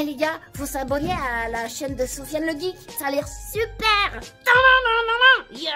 Eh les gars, faut s'abonner à la chaîne de Sofian Le Geek, ça a l'air super. Yeah.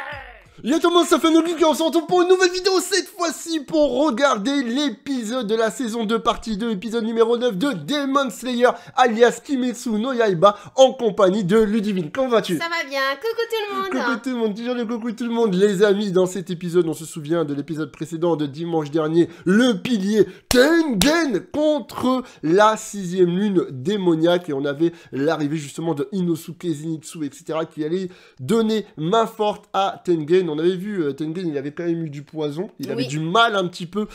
Yo tout le monde, c'est Sofian Le Geek et on se retrouve pour une nouvelle vidéo, cette fois-ci pour regarder l'épisode de la saison 2, partie 2, épisode numéro 9 de Demon Slayer, alias Kimetsu no Yaiba, en compagnie de Ludivine. Comment vas-tu? Ça va bien, coucou tout le monde. Coucou tout le monde, toujours le coucou tout le monde. Les amis, dans cet épisode, on se souvient de l'épisode précédent de dimanche dernier, le pilier Tengen contre la 6ème lune démoniaque, et on avait l'arrivée justement de Inosuke, Zenitsu, etc. qui allait donner main forte à Tengen. On avait vu, Tengen, il avait quand même eu du poison. Il avait du mal un petit peu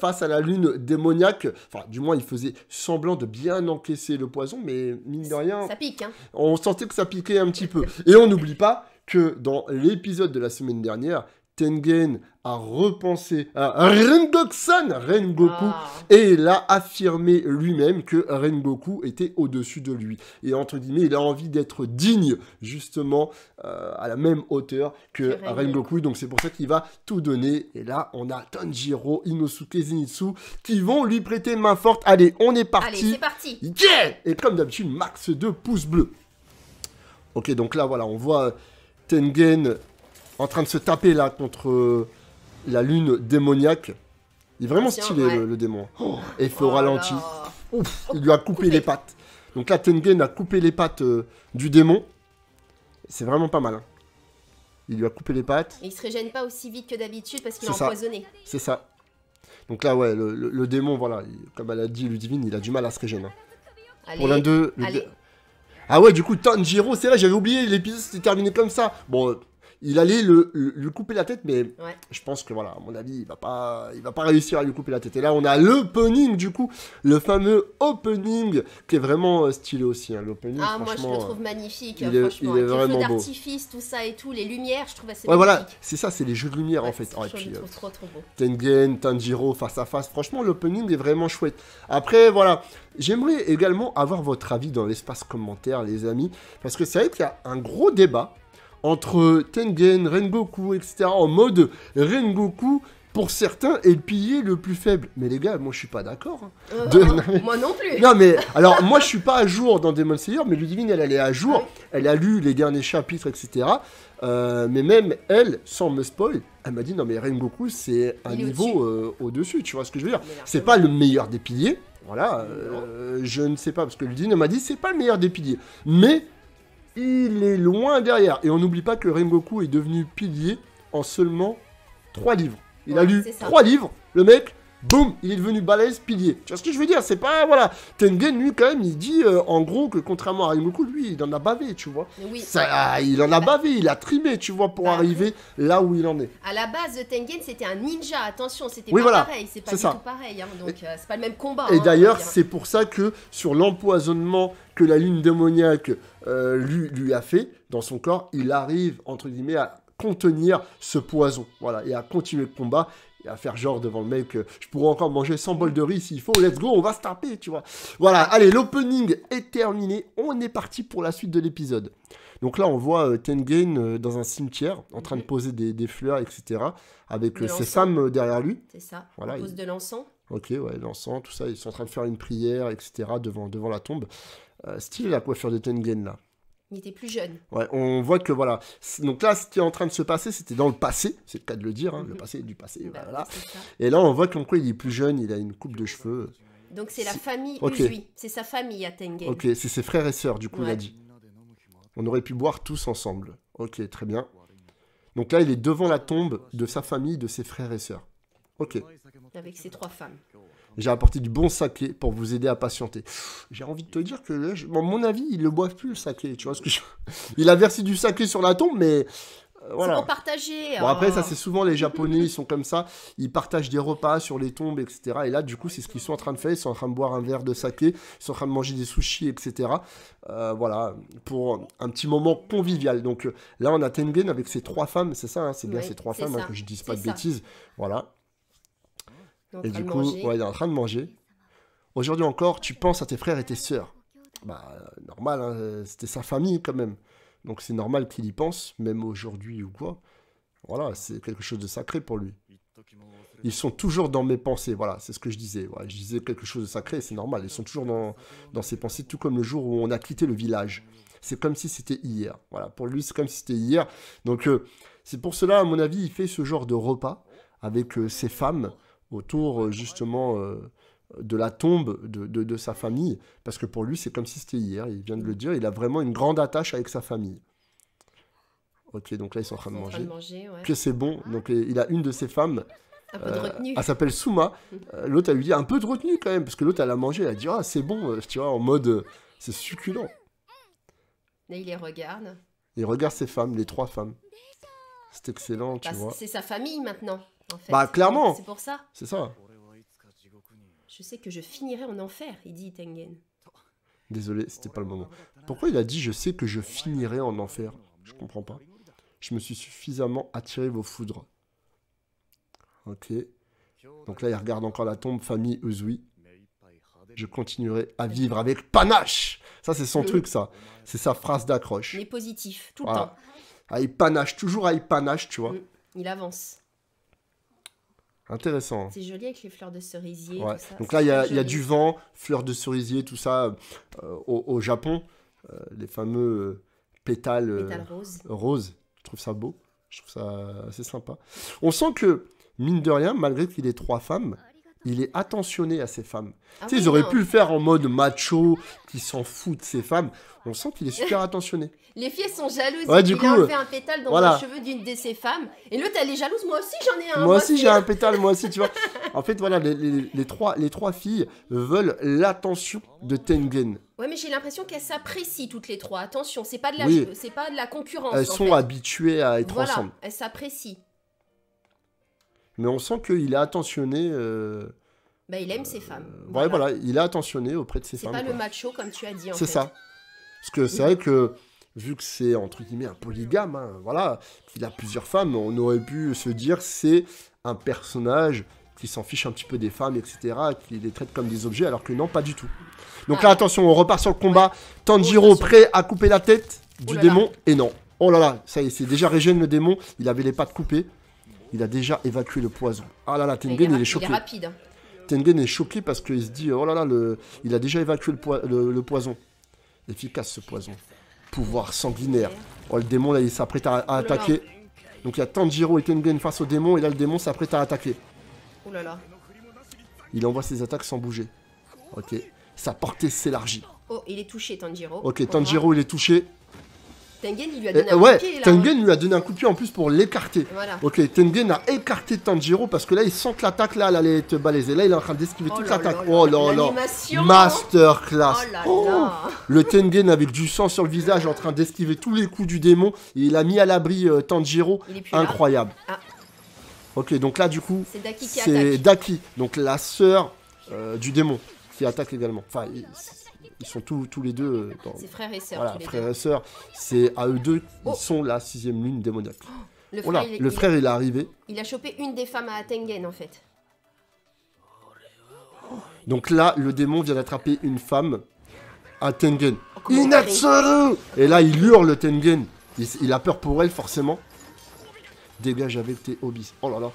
face à la lune démoniaque. Enfin, du moins, il faisait semblant de bien encaisser le poison. Mais mine de rien, ça pique, hein. On sentait que ça piquait un petit peu. Et on n'oublie pas que dans l'épisode de la semaine dernière, Tengen a repensé à Rengoku et il a affirmé lui-même que Rengoku était au-dessus de lui. Et entre guillemets, il a envie d'être digne, justement, à la même hauteur que Rengoku. Donc c'est pour ça qu'il va tout donner. Et là, on a Tanjiro, Inosuke, Zenitsu qui vont lui prêter main forte. Allez, on est parti. Allez, c'est parti. Yeah. Et comme d'habitude, max de pouces bleus. Ok, donc là, voilà, on voit Tengen en train de se taper là contre la lune démoniaque. Il est vraiment stylé, ouais, le démon. Oh, et fait au ralenti. Ouf, il lui a coupé les pattes. Donc là, Tengen a coupé les pattes du démon. C'est vraiment pas mal, hein. Il lui a coupé les pattes. Et il se régène pas aussi vite que d'habitude parce qu'il est empoisonné. C'est ça. Donc là, ouais, le démon, voilà, comme elle a dit Ludivine, il a du mal à se régénérer. Hein. Pour l'un d'eux. Ah ouais, du coup, Tanjiro, c'est là, j'avais oublié, l'épisode s'était terminé comme ça. Bon. Il allait lui couper la tête, mais je pense que, voilà, à mon avis, il va pas réussir à lui couper la tête. Et là, on a l'opening, du coup, le fameux opening, qui est vraiment stylé aussi. Hein. L'opening, ah, moi, je le trouve magnifique, franchement. Il est vraiment beau. Les artifices, tout ça et tout, les lumières, je trouve assez magnifique. Voilà, c'est ça, c'est les jeux de lumière, en fait. Ah, et puis, je trouve trop, trop beau. Tengen, Tanjiro, face à face. Franchement, l'opening est vraiment chouette. Après, voilà, j'aimerais également avoir votre avis dans l'espace commentaire, les amis, parce que c'est vrai qu'il y a un gros débat entre Tengen, Rengoku, etc. En mode Rengoku, pour certains, est le pilier le plus faible. Mais les gars, moi je suis pas d'accord. Hein. Moi non plus. Non mais, alors moi je suis pas à jour dans Demon Slayer, mais Ludivine elle est à jour. Oui. Elle a lu les derniers chapitres, etc. Mais même elle, sans me spoil, elle m'a dit non mais Rengoku c'est un niveau au-dessus, tu vois ce que je veux dire. C'est pas le meilleur des piliers. Voilà, je ne sais pas, parce que Ludivine m'a dit c'est pas le meilleur des piliers. Mais il est loin derrière. Et on n'oublie pas que Rengoku est devenu pilier en seulement 3 livres. Il a lu 3 livres. Le mec, boum, il est devenu balèze pilier. Tu vois ce que je veux dire? C'est pas, voilà. Tengen, lui, quand même, il dit, en gros, que contrairement à Rengoku, lui, il en a bavé, tu vois. Oui. Ça, il en a bavé, il a trimé, tu vois, pour arriver là où il en est. À la base, Tengen, c'était un ninja. Attention, c'était pareil. C'est pas du tout pareil. Hein. Donc, c'est pas le même combat. Et d'ailleurs, c'est pour ça que, sur l'empoisonnement que la lune démoniaque lui a fait dans son corps, il arrive, entre guillemets, à contenir ce poison, voilà, et à continuer le combat, et à faire genre devant le mec, je pourrais encore manger 100 bols de riz s'il faut, let's go, on va se taper, tu vois. Voilà, allez, l'opening est terminé, on est parti pour la suite de l'épisode. Donc là, on voit Tengen dans un cimetière, en train de poser des fleurs, etc., avec ses femmes derrière lui. C'est ça, voilà, on pose de l'encens. Ok, ouais, l'encens, tout ça, ils sont en train de faire une prière, etc., devant la tombe. Style la coiffure de Tengen là. Il était plus jeune. Ouais, on voit que voilà. Donc là, ce qui est en train de se passer, c'était dans le passé. C'est le cas de le dire, hein, le passé du passé. Bah, voilà. Et là, on voit qu'en quoi il est plus jeune, il a une coupe de cheveux. Donc c'est la famille Uzui. C'est sa famille à Tengen. Ok, c'est ses frères et sœurs, du coup, il a dit. On aurait pu boire tous ensemble. Ok, très bien. Donc là, il est devant la tombe de sa famille, de ses frères et sœurs. Ok. Avec ses 3 femmes. J'ai apporté du bon saké pour vous aider à patienter. J'ai envie de te dire que, à mon avis, ils ne le boivent plus, le saké. Tu vois ce que je... Il a versé du saké sur la tombe, mais... voilà. C'est pour partager. Bon, après, ça, c'est souvent les Japonais, ils sont comme ça. Ils partagent des repas sur les tombes, etc. Et là, du coup, c'est ce qu'ils sont en train de faire. Ils sont en train de boire un verre de saké. Ils sont en train de manger des sushis, etc. Voilà, pour un petit moment convivial. Donc là, on a Tengen avec ses 3 femmes. C'est ça, hein, c'est bien ses 3 femmes, hein, que je ne dise pas de bêtises. Voilà. Et du coup, il est en train de manger. Aujourd'hui encore, tu penses à tes frères et tes sœurs. Bah, normal, hein, c'était sa famille quand même. Donc c'est normal qu'il y pense, même aujourd'hui ou quoi. Voilà, c'est quelque chose de sacré pour lui. Ils sont toujours dans mes pensées, voilà, c'est ce que je disais. Voilà, je disais quelque chose de sacré, c'est normal. Ils sont toujours dans ses pensées, tout comme le jour où on a quitté le village. C'est comme si c'était hier. Voilà, pour lui, c'est comme si c'était hier. Donc, c'est pour cela, à mon avis, il fait ce genre de repas avec ses femmes autour, justement, de la tombe de sa famille. Parce que pour lui, c'est comme si c'était hier. Il vient de le dire, il a vraiment une grande attache avec sa famille. Ok, donc là, ils sont en train de manger. Ouais. Que c'est bon. Donc, il a une de ses femmes. Un peu de retenue. Elle s'appelle Souma. L'autre, elle lui dit un peu de retenue quand même. Parce que l'autre, elle a mangé. Elle a dit, ah, c'est bon. Tu vois, en mode, c'est succulent. Et il les regarde. Il regarde ses femmes, les trois femmes. C'est excellent, tu vois. C'est sa famille maintenant, en fait. Bah, clairement. C'est pour ça. C'est ça. Je sais que je finirai en enfer, il dit Tengen. Désolé, c'était pas le moment. Pourquoi il a dit, je sais que je finirai en enfer? Je comprends pas. Je me suis suffisamment attiré vos foudres. Ok. Donc là, il regarde encore la tombe, famille Uzui. Je continuerai à vivre avec panache. Ça, c'est son truc, ça. C'est sa phrase d'accroche. Il est positif, tout le temps. Ah, il panache, toujours à il panache, tu vois. Il avance. Intéressant. C'est joli avec les fleurs de cerisier. Ouais. Tout ça. Donc là, il y a du vent, fleurs de cerisier, tout ça, au Japon. Les fameux pétales roses. Je trouve ça beau. Je trouve ça assez sympa. On sent que, mine de rien, malgré qu'il ait trois femmes, il est attentionné à ses femmes. Ah tu sais, oui, ils auraient pu le faire en mode macho, qui s'en fout de ses femmes. On sent qu'il est super attentionné. Les filles sont jalouses. Ouais, du coup, il a fait un pétale dans le cheveu d'une de ses femmes. Et l'autre, elle est jalouse. Moi aussi, j'en ai un. Moi aussi, j'ai un pétale. Moi aussi, tu vois. En fait, voilà, les trois filles veulent l'attention de Tengen. Ouais, mais j'ai l'impression qu'elles s'apprécient toutes les trois. Attention, c'est pas de la, c'est pas de la concurrence. Elles sont habituées à être ensemble. Elles s'apprécient. Mais on sent qu'il est attentionné. Bah, il aime ses femmes. Ouais, voilà, il est attentionné auprès de ses femmes. C'est pas le macho, comme tu as dit. C'est ça. Parce que c'est vrai que, vu que c'est, entre guillemets, un polygame, hein, voilà, qu'il a plusieurs femmes, on aurait pu se dire c'est un personnage qui s'en fiche un petit peu des femmes, etc., qui les traite comme des objets, alors que non, pas du tout. Donc là, attention, on repart sur le combat. Tanjiro prêt à couper la tête du démon, et non. Oh là là, ça y est, c'est déjà régène le démon, il avait les pattes coupées. Il a déjà évacué le poison. Ah là là, Tengen, il est choqué. Il est rapide. Tengen est choqué parce qu'il se dit, oh là là, il a déjà évacué le poison. Efficace, ce poison. Pouvoir sanguinaire. Oh, le démon, là, il s'apprête à attaquer. Donc, il y a Tanjiro et Tengen face au démon. Et là, le démon s'apprête à attaquer. Oh là là. Il envoie ses attaques sans bouger. Ok. Sa portée s'élargit. Oh, il est touché, Tanjiro. Ok, Tanjiro, il est touché. Tengen lui a donné un coup de pied, Tengen lui a donné un coup de pied en plus pour l'écarter. Voilà. Ok, Tengen a écarté Tanjiro parce que là, il sent que l'attaque, là, elle allait être balaisée. Là, il est en train d'esquiver toute l'attaque. Oh là là, masterclass. Oh là là. Le Tengen avec du sang sur le visage en train d'esquiver tous les coups du démon. Et il a mis à l'abri Tanjiro. Incroyable. Ok, donc là, du coup, c'est Daki qui attaque. Daki, donc la sœur du démon, qui attaque également. Enfin, ils sont tous les deux. C'est frères et sœurs. Voilà, frères et sœurs. C'est à eux deux, ils sont la sixième lune démoniaque. Le frère, il est arrivé. Il a chopé une des femmes à Tengen, en fait. Donc là, le démon vient d'attraper une femme à Tengen. Inatsuru! Et là, il hurle Tengen. Il a peur pour elle, forcément. Dégage avec tes hobbies. Oh là là.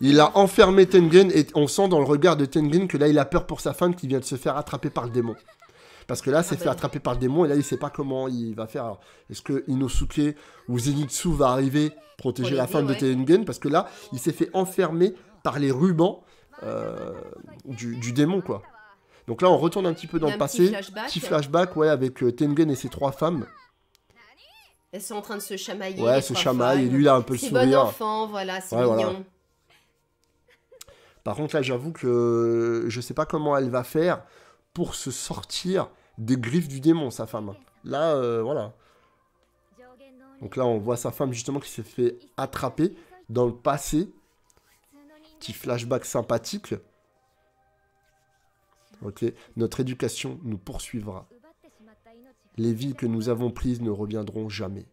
Il a enfermé Tengen et on sent dans le regard de Tengen que là il a peur pour sa femme qui vient de se faire attraper par le démon. Parce que là c'est fait attraper par le démon et là il sait pas comment il va faire. Est-ce que Inosuke ou Zenitsu va arriver protéger la femme de Tengen? Parce que là il s'est fait enfermer par les rubans du démon quoi. Donc là on retourne un petit peu dans le passé. Petit flashback avec Tengen et ses trois femmes. Elles sont en train de se chamailler. Ouais, se chamaillent. Et lui, il a un peu le sourire. C'est bon enfant, voilà, c'est mignon. Voilà. Par contre, là, j'avoue que je sais pas comment elle va faire pour se sortir des griffes du démon, sa femme. Là, voilà. Donc là, on voit sa femme, justement, qui s'est fait attraper dans le passé. Petit flashback sympathique. Ok. Notre éducation nous poursuivra. Les vies que nous avons prises ne reviendront jamais.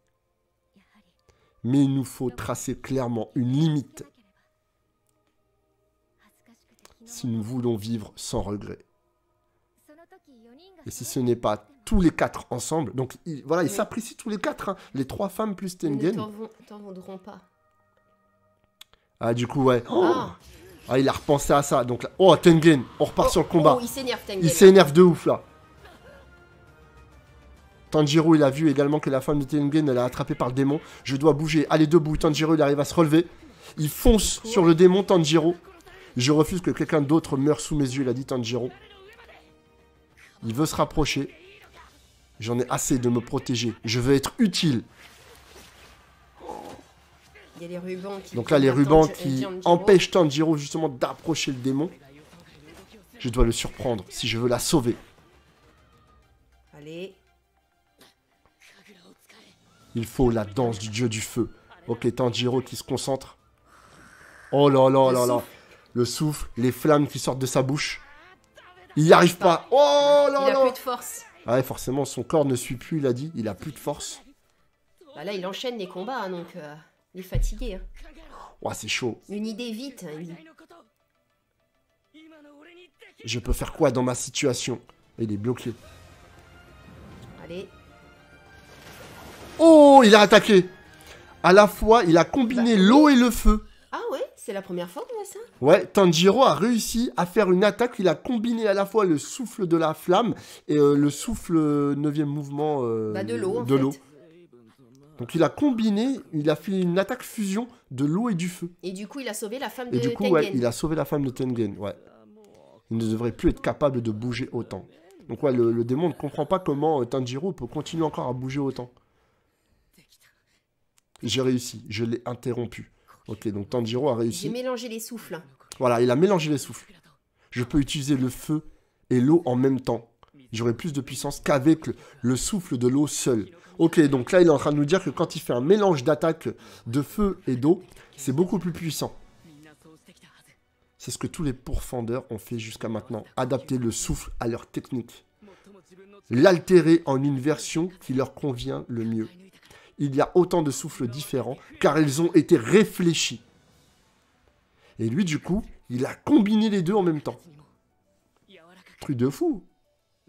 Mais il nous faut tracer clairement une limite si nous voulons vivre sans regret. Et si ce n'est pas tous les quatre ensemble... Donc voilà, ils s'apprécient tous les quatre, hein, les trois femmes plus Tengen. Ils ne t'en voudront pas. Ah, du coup, ouais. Oh. Ah, il a repensé à ça. Donc, là... Oh, Tengen, on repart sur le combat. Oh, il s'énerve, Tengen. Il s'énerve de ouf, là. Tanjiro, il a vu également que la femme de Tengen, elle est attrapée par le démon. Je dois bouger. Allez, debout. Tanjiro, il arrive à se relever. Il fonce sur le démon, Tanjiro. Je refuse que quelqu'un d'autre meure sous mes yeux, il a dit Tanjiro. Il veut se rapprocher. J'en ai assez de me protéger. Je veux être utile. Il y a les rubans qui... Donc là, les rubans qui empêchent Tanjiro justement d'approcher le démon. Je dois le surprendre si je veux la sauver. Allez. Il faut la danse du dieu du feu. Ok, Tanjiro qui se concentre. Oh là là là là. Le souffle, les flammes qui sortent de sa bouche. Il n'y arrive pas. Oh là là. Il n'a plus de force. Ah ouais, forcément, son corps ne suit plus, il a dit. Il a plus de force. Bah là, il enchaîne les combats, hein, donc il est fatigué. Hein. Ouais, c'est chaud. Une idée vite. Hein, je peux faire quoi dans ma situation? Il est bloqué. Allez. Oh, il a attaqué. À la fois, il a combiné l'eau et le feu. Ah ouais, c'est la première fois qu'on voit ça. Ouais, Tanjiro a réussi à faire une attaque. Il a combiné à la fois le souffle de la flamme et le souffle 9e mouvement de l'eau. Donc il a combiné, il a fait une attaque fusion de l'eau et du feu. Et du coup, il a sauvé la femme de Tengen. Et du coup, ouais, il a sauvé la femme de Tengen, ouais. Il ne devrait plus être capable de bouger autant. Donc ouais, le démon ne comprend pas comment Tanjiro peut continuer encore à bouger autant. J'ai réussi, je l'ai interrompu. Ok, donc Tanjiro a réussi. J'ai mélangé les souffles. Voilà, il a mélangé les souffles. Je peux utiliser le feu et l'eau en même temps. J'aurai plus de puissance qu'avec le souffle de l'eau seul. Ok, donc là, il est en train de nous dire que quand il fait un mélange d'attaques de feu et d'eau, c'est beaucoup plus puissant. C'est ce que tous les pourfendeurs ont fait jusqu'à maintenant. Adapter le souffle à leur technique. L'altérer en une version qui leur convient le mieux. Il y a autant de souffles différents, car ils ont été réfléchis. Et lui, du coup, il a combiné les deux en même temps. Truc de fou.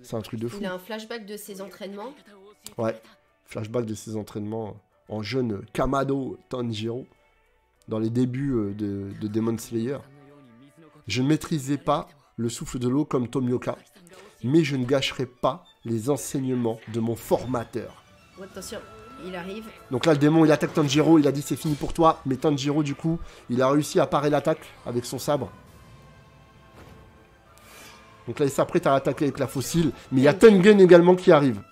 C'est un truc de fou. Il a un flashback de ses entraînements. Ouais, flashback de ses entraînements en jeune Kamado Tanjiro, dans les débuts de Demon Slayer. Je ne maîtrisais pas le souffle de l'eau comme Tomioka, mais je ne gâcherai pas les enseignements de mon formateur. Oh, attention. Il arrive. Donc là, le démon, il attaque Tanjiro. Il a dit c'est fini pour toi. Mais Tanjiro, du coup, il a réussi à parer l'attaque avec son sabre. Donc là, il s'apprête à attaquer avec la fossile. Mais il y a Tengen également qui arrive.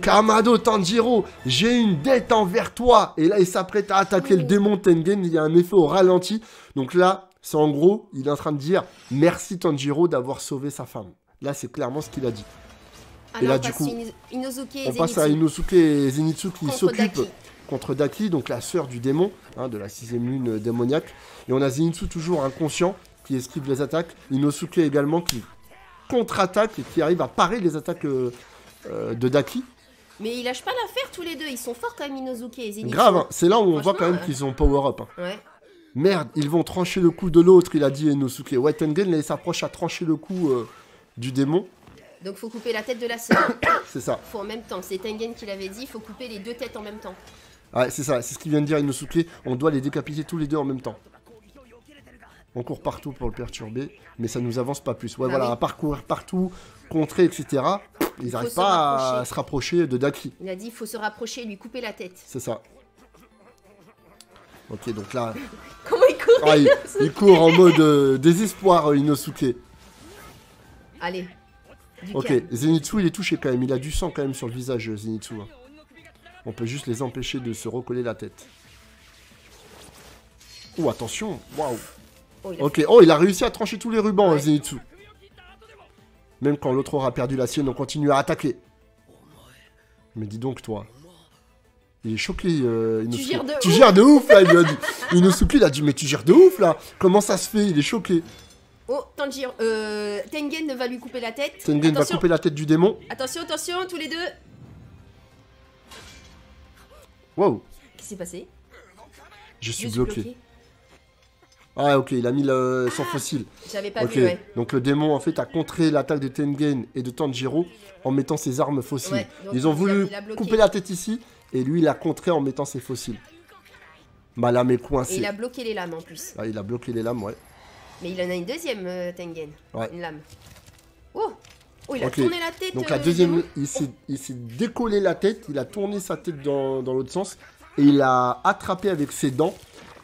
Kamado Tanjiro, j'ai une dette envers toi. Et là, il s'apprête à attaquer le démon Tengen. Il y a un effet au ralenti. Donc là, c'est en gros, il est en train de dire merci Tanjiro d'avoir sauvé sa femme. Là, c'est clairement ce qu'il a dit. Et là, du coup, on passe à Inosuke et Zenitsu qui s'occupent contre Daki, donc la sœur du démon, hein, de la 6e lune démoniaque. Et on a Zenitsu toujours inconscient qui esquive les attaques. Inosuke également qui contre-attaque et qui arrive à parer les attaques de Daki. Mais ils lâchent pas l'affaire tous les deux, ils sont forts quand même, Inosuke et Zenitsu. Grave, hein, c'est là où on voit quand même qu'ils ont power-up. Hein. Ouais. Merde, ils vont trancher le coup de l'autre, il a dit Inosuke. Ouais, Tengen s'approche à trancher le coup du démon. Donc faut couper la tête de la sœur. C'est ça. Faut en même temps. C'est Tengen qui l'avait dit. Faut couper les deux têtes en même temps. Ouais, c'est ça. C'est ce qu'il vient de dire Inosuke. On doit les décapiter tous les deux en même temps. On court partout pour le perturber, mais ça nous avance pas plus. Ouais, ah voilà, oui. À parcourir partout, contrer, etc. Ils n'arrivent pas à se rapprocher de Daki. Il a dit faut se rapprocher et lui couper la tête. C'est ça. Ok, donc là. Comment il court? Ah, il court en mode désespoir, Inosuke. Allez. Ok, Zenitsu il est touché quand même, il a du sang quand même sur le visage Zenitsu. On peut juste les empêcher de se recoller la tête. Oh attention, waouh. Ok, oh il a réussi à trancher tous les rubans Zenitsu. Même quand l'autre aura perdu la sienne, on continue à attaquer. Mais dis donc toi. Il est choqué Inosuke. Tu gères de ouf là, il lui a dit. Inosuke il a dit mais tu gères de ouf là. Comment ça se fait? Il est choqué. Oh, Tanjiro, Tengen va lui couper la tête. Tengen va couper la tête du démon. Attention, attention, tous les deux. Wow. Qu'est-ce qui s'est passé? Je suis bloqué. Ah, ok, il a mis son fossile. J'avais pas vu, ouais. Donc le démon, en fait, a contré l'attaque de Tengen et de Tanjiro en mettant ses armes fossiles. Ouais, ils ont voulu couper la tête ici, et lui, il a contré en mettant ses fossiles. Bah la méprouve ainsi. Et il a bloqué les lames en plus. Ah, il a bloqué les lames, ouais. Mais il en a une deuxième, Tengen. Ouais. Une lame. Oh, oh il a tourné la tête. Donc la deuxième, il s'est décollé la tête, il a tourné sa tête dans l'autre sens. Et il a attrapé avec ses dents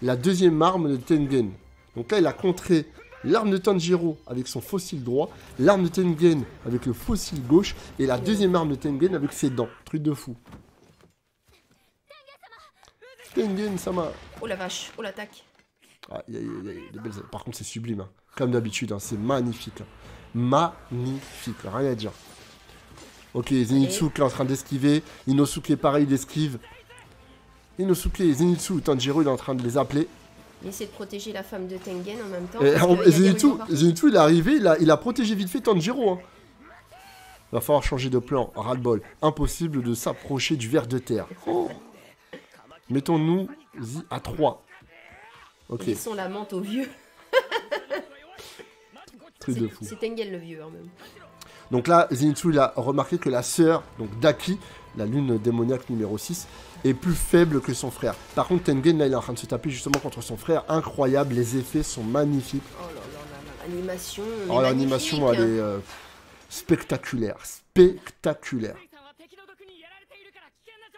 la deuxième arme de Tengen. Donc là, il a contré l'arme de Tanjiro avec son fossile droit, l'arme de Tengen avec le fossile gauche, et la deuxième arme de Tengen avec ses dents. Truc de fou. Tengen, Sama. Oh la vache, oh l'attaque. Ah, par contre, c'est sublime. Hein. Comme d'habitude, hein, c'est magnifique. Hein. Magnifique, rien à dire. Ok, Zenitsu qui est en train d'esquiver. Inosuke, pareil, il esquive. Inosuke et Zenitsu, Tanjiro, il est en train de les appeler. Il essaie de protéger la femme de Tengen en même temps. Zenitsu, il est arrivé, il a protégé vite fait Tanjiro. Hein. Il va falloir changer de plan, ras-le-bol. Impossible de s'approcher du ver de terre. Oh. Mettons-nous-y à 3. Okay. Ils sont la menthe au vieux. Truc de fou. C'est Tengen le vieux, hein, même. Donc là, Zenitsu, il a remarqué que la sœur, donc Daki, la lune démoniaque numéro 6, est plus faible que son frère. Par contre, Tengen, là, il est en train de se taper justement contre son frère. Incroyable, les effets sont magnifiques. Oh là là, l'animation. Oh, l'animation, elle est spectaculaire. Spectaculaire.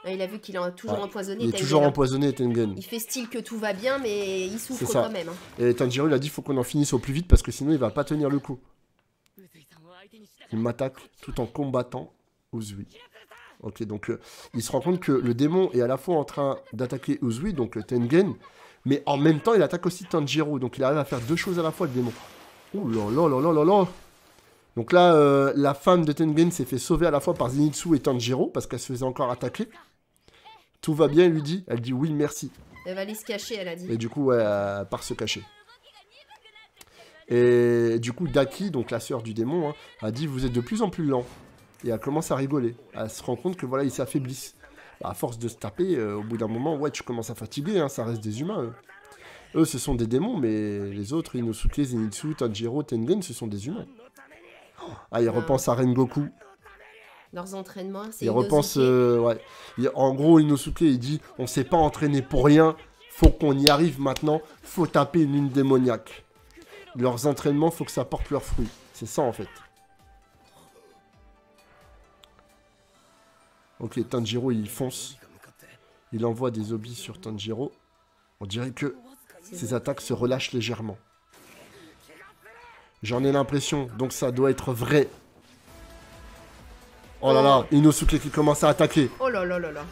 Il a vu qu'il est toujours empoisonné. Il est toujours empoisonné, Tengen. Il fait style que tout va bien, mais il souffre quand même. Hein. Et Tanjiro, il a dit faut qu'on en finisse au plus vite parce que sinon, il va pas tenir le coup. Il m'attaque tout en combattant Uzui. Ok, donc il se rend compte que le démon est à la fois en train d'attaquer Uzui, donc Tengen, mais en même temps, il attaque aussi Tanjiro. Donc il arrive à faire deux choses à la fois, le démon. Ouh là là là là là là. Donc là, la femme de Tengen s'est fait sauver à la fois par Zenitsu et Tanjiro parce qu'elle se faisait encore attaquer. Tout va bien, lui dit. Elle dit oui, merci. Elle va aller se cacher, elle a dit. Et du coup, elle part se cacher. Et du coup, Daki, donc la sœur du démon, hein, a dit vous êtes de plus en plus lent. Et elle commence à rigoler. Elle se rend compte que voilà, ils s'affaiblissent. Bah, à force de se taper, au bout d'un moment, ouais, tu commences à fatiguer, hein, ça reste des humains. Eux, ce sont des démons, mais les autres, Inosuke, Zenitsu, Tanjiro, Tengen, ce sont des humains. Oh, ah, il repense à Rengoku. Leurs entraînements, c'est Inosuke. En gros, Inosuke, il dit on s'est pas entraîné pour rien, faut qu'on y arrive maintenant, faut taper une lune démoniaque. Leurs entraînements, faut que ça porte leurs fruits. C'est ça, en fait. Ok, Tanjiro, il fonce. Il envoie des obis sur Tanjiro. On dirait que ses attaques se relâchent légèrement. J'en ai l'impression, donc ça doit être vrai. Oh là là, Inosuke qui commence à attaquer. Oh là là là là.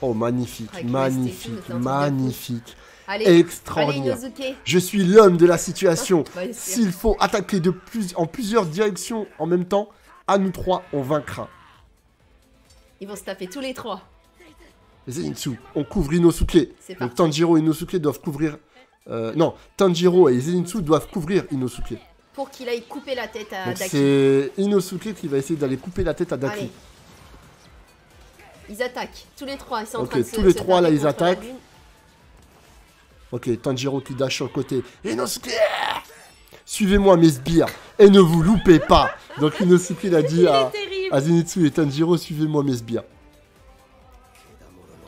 Oh, magnifique, magnifique, magnifique. Allez, extraordinaire. Allez, je suis l'homme de la situation. S'il faut attaquer en plusieurs directions en même temps, à nous trois, on vaincra. Ils vont se taper tous les trois. Zenitsu, on couvre Inosuke. Donc Tanjiro et Inosuke doivent couvrir... non, Tanjiro et Zenitsu doivent couvrir Inosuke. Pour qu'il aille couper la tête à Daki. C'est Inosuke qui va essayer d'aller couper la tête à Daki. Allez. Ils attaquent. Tous les trois, ils sont en train de se... Ok, tous les trois, là, ils attaquent. Ok, Tanjiro qui dash sur le côté. Inosuke, suivez-moi mes sbires et ne vous loupez pas. Donc Inosuke l'a dit à Zenitsu et Tanjiro, suivez-moi mes sbires.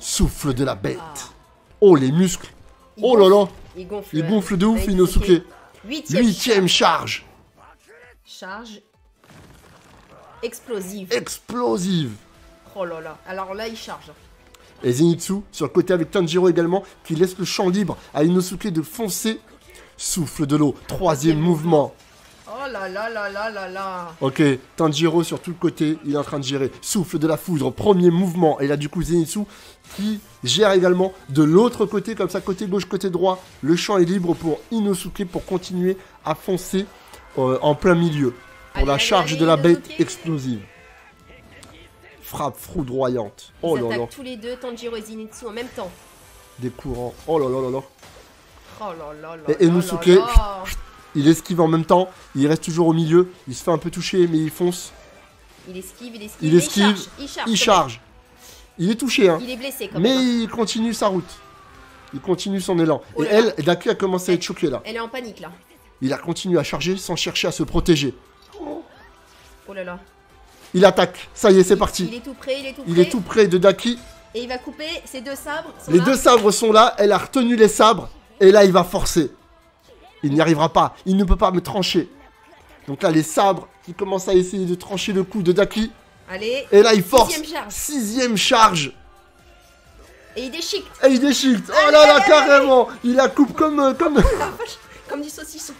Souffle de la bête. Oh, les muscles. Oh là là. Il gonfle de ouf, Inosuke. Huitième charge. Charge explosive. Explosive. Oh là là. Alors là, il charge. Et Zenitsu, sur le côté avec Tanjiro également, qui laisse le champ libre à Inosuke de foncer. Souffle de l'eau, troisième mouvement. Oh là là là là là là. Ok, Tanjiro sur tout le côté, il est en train de gérer. Souffle de la foudre, premier mouvement. Et là du coup, Zenitsu qui gère également de l'autre côté, comme ça, côté gauche, côté droit. Le champ est libre pour Inosuke pour continuer à foncer en plein milieu. Pour la charge de la bête explosive. Frappe foudroyante. Oh là là. Tous les deux, Tanjiro et Zenitsu en même temps. Des courants. Oh là là là là. Oh là là là. Et Inosuke, il esquive en même temps. Il reste toujours au milieu. Il se fait un peu toucher, mais il fonce. Il esquive, il esquive. Il esquive. Il charge. Il est touché, hein. Il est blessé, quand même. Mais il continue sa route. Il continue son élan. Oh, et elle, Daki a commencé à être choquée, là. Elle est en panique, là. Il a continué à charger sans chercher à se protéger. Oh, oh là là. Il attaque. Ça y est, c'est parti. Il est tout près de Daki. et il va couper ses deux sabres. Les deux sabres sont là, elle a retenu les sabres et là il va forcer. Il n'y arrivera pas, il ne peut pas me trancher. Donc là les sabres qui commencent à essayer de trancher le cou de Daki. Allez. Et là il force. Sixième charge. Et il déchiquette. Oh là là, carrément. Il la coupe comme du saucisson.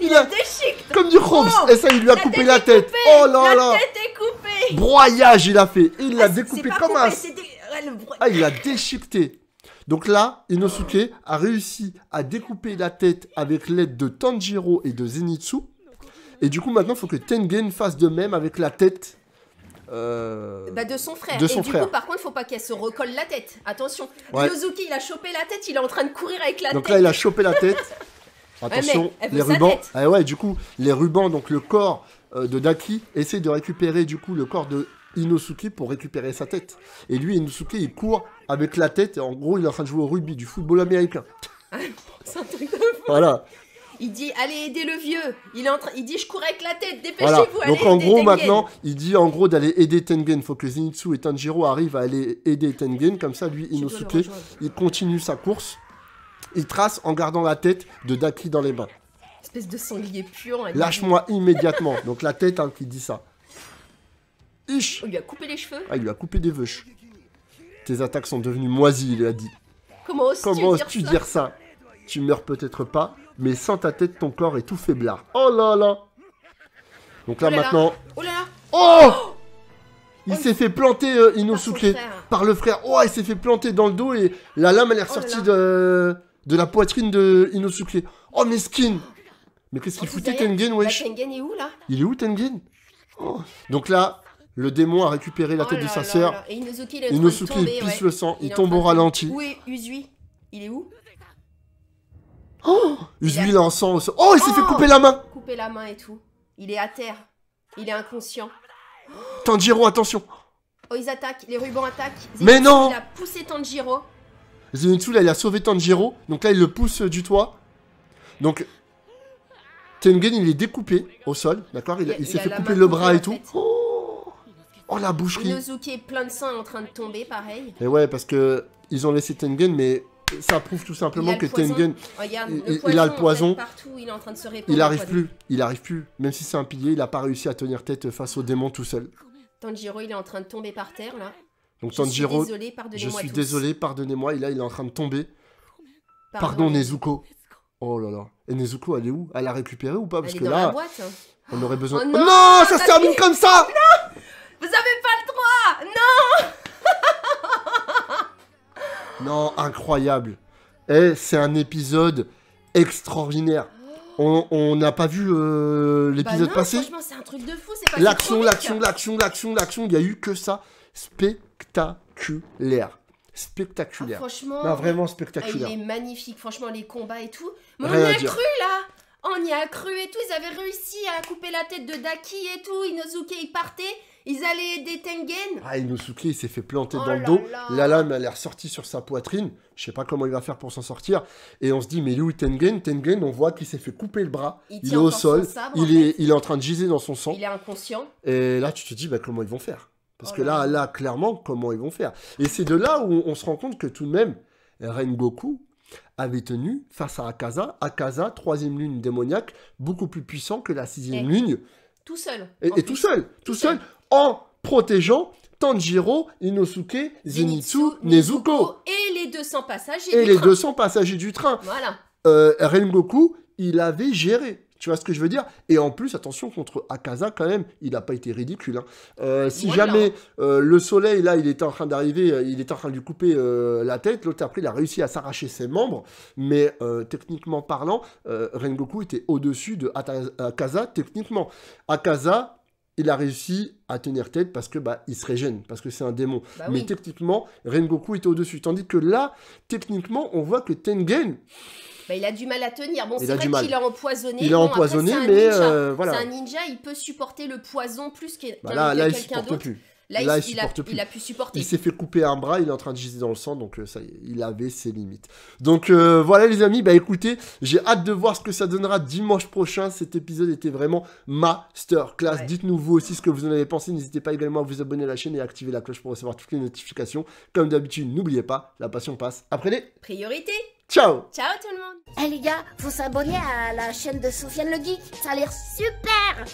Il la déchiquette. Comme du Hobbs. Oh, et ça, il lui a coupé la tête. Oh là là. La tête est coupée. Broyage, il a fait. Il l'a découpé comme un... Ah, il l'a déchiqueté. Donc là, Inosuke a réussi à découper la tête avec l'aide de Tanjiro et de Zenitsu. Et du coup, maintenant, il faut que Tengen fasse de même avec la tête... de son frère. Et du coup, par contre, faut pas qu'elle se recolle la tête. Attention. Ouais. Inosuke, il a chopé la tête. Il est en train de courir avec la tête. Donc là, il a chopé la tête. Attention, les rubans. Ah ouais, du coup, les rubans, donc le corps de Daki, essaie de récupérer du coup le corps de Inosuke pour récupérer sa tête. Et lui, Inosuke, il court avec la tête. Et en gros, il est en train de jouer au rugby, du football américain. C'est un truc de fou. Voilà. Il dit, allez aider le vieux. Il dit, je cours avec la tête, dépêchez-vous. Voilà. Donc en gros, Tengen. Maintenant, il dit en gros d'aller aider Tengen. Il faut que Zenitsu et Tanjiro arrivent à aller aider Tengen. Comme ça, lui, Inosuke, il continue sa course. Il trace en gardant la tête de Daki dans les mains. Espèce de sanglier puant. Lâche-moi immédiatement. Donc la tête qui dit ça. Ich. Il lui a coupé les cheveux. Ah, il lui a coupé des veuches. Tes attaques sont devenues moisies, il lui a dit. Comment oses-tu dire ça? Tu meurs peut-être pas, mais sans ta tête, ton corps est tout faiblard. Oh là là. Donc là, maintenant... Oh là là. Oh, il s'est fait planter, Inosuke, par le frère. Oh, il s'est fait planter dans le dos et la lame, elle est ressortie de la poitrine de Inosuke. Oh, mes skins. Mais qu'est-ce qu'il foutait, Tengen, wesh? Tengen est où, là? Il est où, Tengen? Donc là, le démon a récupéré la tête de sa sœur. Et Inosuke, il pisse le sang, il tombe au ralenti. Où est Uzui? Il est où? Oh, Uzui, il est en sang. Oh, il s'est fait couper la main. Couper la main et tout. Il est à terre. Il est inconscient. Tanjiro, attention. Oh, ils attaquent. Les rubans attaquent. Zenitsu, mais non. Il a poussé Tanjiro. Zenitsu, là, il a sauvé Tanjiro. Donc là, il le pousse du toit. Donc, Tengen, il est découpé au sol. D'accord. Il s'est fait couper le bras et tout. Oh, la boucherie. Inosuke est plein de sang en train de tomber, pareil. Et ouais, parce que ils ont laissé Tengen, mais... Ça prouve tout simplement que Tengen, il a le poison, il n'arrive plus, même si c'est un pilier, il n'a pas réussi à tenir tête face au démon tout seul. Tanjiro, il est en train de tomber par terre là. Donc Tanjiro, je suis désolé, pardonnez-moi, et là il est en train de tomber. Pardon Nezuko. Oh là là, et Nezuko elle est où? Elle a récupéré ou pas? Parce que là, on aurait besoin... Non, ça se termine comme ça. Non, vous avez pas le droit. Non. Non, incroyable. Eh, c'est un épisode extraordinaire. On n'a pas vu l'épisode passé. Franchement, c'est un truc de fou. L'action. Il n'y a eu que ça. Spectaculaire. Spectaculaire. Ah, franchement. Non, vraiment spectaculaire. Il est magnifique. Franchement, les combats et tout. Mais on y a cru, là. On y a cru et tout. Ils avaient réussi à couper la tête de Daki et tout. Inosuke, il partait. Ils allaient aider Tengen. Ah, Inosuke, il s'est fait planter dans le dos. La lame, elle est ressortie sur sa poitrine. Je sais pas comment il va faire pour s'en sortir. Et on se dit, mais lui, Tengen, on voit qu'il s'est fait couper le bras. Il est au sol. Il est en train de giser dans son sang. Il est inconscient. Et là, tu te dis, bah, comment ils vont faire? Parce que là, clairement, comment ils vont faire? Et c'est de là où on se rend compte que tout de même, Rengoku avait tenu face à Akaza. Akaza, troisième lune démoniaque, beaucoup plus puissant que la sixième lune. Tout seul. Et tout seul. En protégeant Tanjiro, Inosuke, Zenitsu, Nezuko. Et les 200 passagers du train. Voilà. Rengoku, il avait géré. Tu vois ce que je veux dire? Et en plus, attention, contre Akaza, quand même, il n'a pas été ridicule. Hein. Si jamais le soleil, là, il était en train d'arriver, il était en train de lui couper la tête. L'autre, après, il a réussi à s'arracher ses membres. Mais techniquement parlant, Rengoku était au-dessus de Akaza, techniquement. Akaza... Il a réussi à tenir tête parce que bah, il se régène, parce que c'est un démon. Bah oui. Mais techniquement, Rengoku était au-dessus. Tandis que là, techniquement, on voit que Tengen... Bah, il a du mal à tenir. Bon, c'est vrai qu'il a empoisonné. Il a empoisonné, mais voilà. C'est un ninja, il peut supporter le poison plus qu'un quelqu'un d'autre. Là, il a pu supporter. Il s'est fait couper un bras, il est en train de giser dans le sang, donc ça y est, il avait ses limites. Donc voilà les amis, bah écoutez, j'ai hâte de voir ce que ça donnera dimanche prochain. Cet épisode était vraiment masterclass. Ouais. Dites-nous vous aussi ce que vous en avez pensé. N'hésitez pas également à vous abonner à la chaîne et à activer la cloche pour recevoir toutes les notifications. Comme d'habitude, n'oubliez pas, la passion passe après les priorités. Ciao. Ciao tout le monde. Eh les gars, faut s'abonner à la chaîne de Sofian Le Geek, ça a l'air super.